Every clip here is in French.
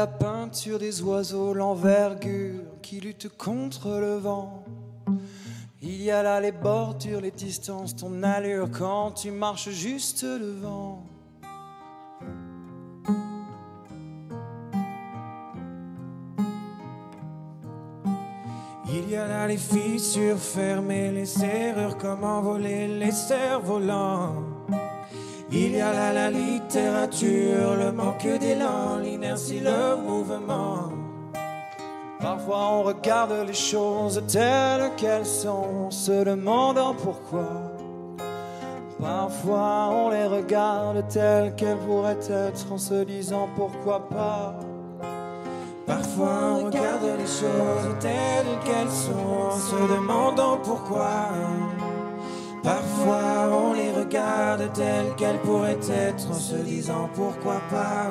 la peinture des oiseaux, l'envergure qui lutte contre le vent. Il y a là les bordures, les distances, ton allure quand tu marches juste devant. Il y a là les fissures fermées, les erreurs comme envolées, les cerfs-volants. Il y a là la littérature, le manque d'élan, l'inertie, le mouvement. Parfois on regarde les choses telles qu'elles sont, en se demandant pourquoi. Parfois on les regarde telles qu'elles pourraient être, en se disant pourquoi pas. Parfois on regarde les choses telles qu'elles sont, en se demandant pourquoi. Parfois on les regarde telles qu'elles pourraient être, en se disant pourquoi pas.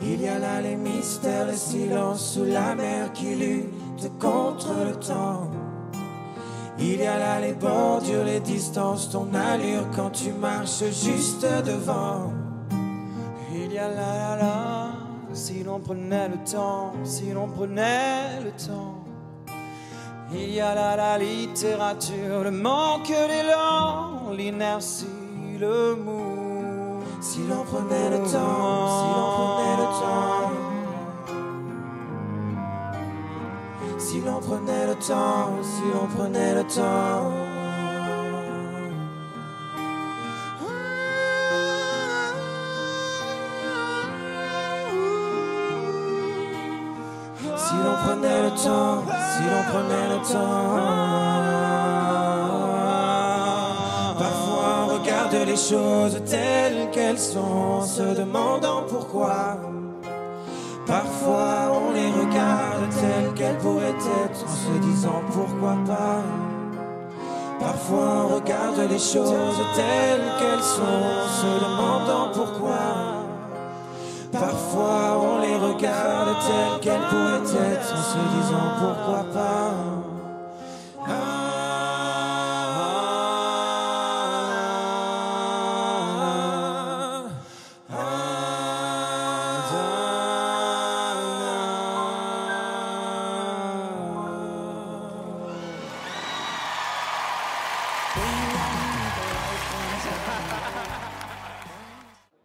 Il y a là les mystères, le silence sous la mer qui lutte contre le temps. Il y a là les bordures, les distances, ton allure quand tu marches juste devant. Il y a là, là, là, si l'on prenait le temps, si l'on prenait le temps. Il y a là la littérature, le manque d'élan, l'inertie, le mou. Si l'on prenait le temps, si l'on prenait le temps, si l'on prenait le temps, si l'on prenait le temps. Si l'on prenait le temps, si l'on prenait le temps. Parfois on regarde les choses telles qu'elles sont, en se demandant pourquoi. Parfois on les regarde telles qu'elles pourraient être, en se disant pourquoi pas. Parfois on regarde les choses telles qu'elles sont, en se demandant pourquoi. Parfois on les regarde telles qu'elles pourraient être, en se disant pourquoi pas.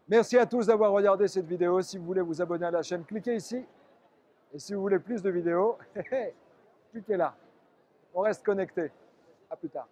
Merci à tous d'avoir regardé cette vidéo. Si vous voulez vous abonner à la chaîne, cliquez ici. Et si vous voulez plus de vidéos, cliquez là. On reste connecté. À plus tard.